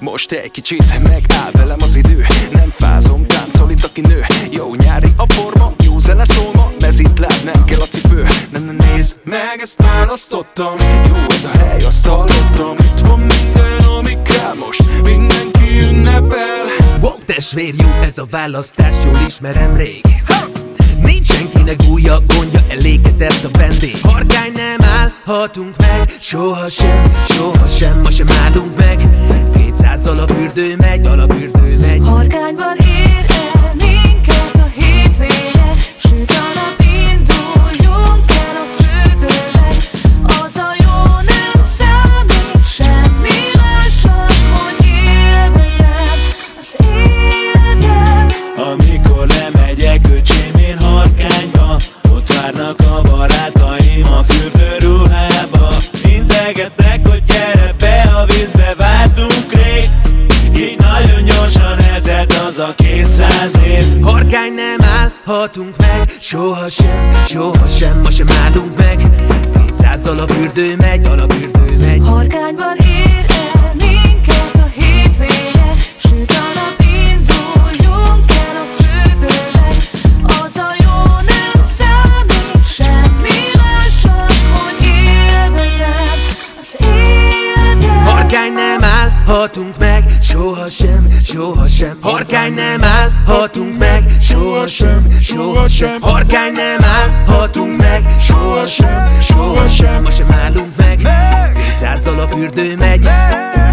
Most egy kicsit megáll velem az idő, nem fázom, táncol itt aki nő. Jó nyári a forma, jó zene szól ma, mezitláb, nem kell a cipő. Nem nézd meg, ezt választottam, jó ez a hely, azt hallottam. Itt van minden, ami kell most, mindenki ünnepel. Wow, testvér, jó ez a választás, jól ismerem rég. Nincs senkinek újja, gondja, elégedett a vendég. Harkány, nem állhatunk meg, sohasem, sohasem, ma sem állunk meg. 200-zal a fürdő megy, a fürdő megy. Harkányban ér el minket a hétvége, süt a nap, induljunk el a fürdőbe. Az a jó nem számít semmire, csak hogy élvezem az életem. Amikor lemegyek öcsém én Harkányba, ott várnak a barátaim a fürdőruhába. Integetnek, hogy gyere be a vízbe, vártunk rég. Így nagyon gyorsan eltelt az a 200 év. Harkány, nem állhatunk meg, sohasem, sohasem, ma sem állunk meg. 200-zal a fürdő megy, a fürdő megy. Harkányban ér el minket a hétvége, süt a nap, induljunk el a fürdőbe. Az a jó nem számít semmire, csak hogy élvezem az életem. Harkány, nem állhatunk meg, sohasem, sohasem. Harkány, nem állhatunk meg, sohasem, sohasem. Harkány, nem állhatunk meg, sohasem, sohasem. Ma sem állunk meg, 200-zal a fürdő megy.